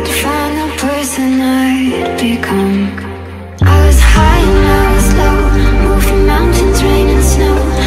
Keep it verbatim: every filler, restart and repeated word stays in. hard to find the person I'd become. I was high and I was low, moving mountains, rain and snow.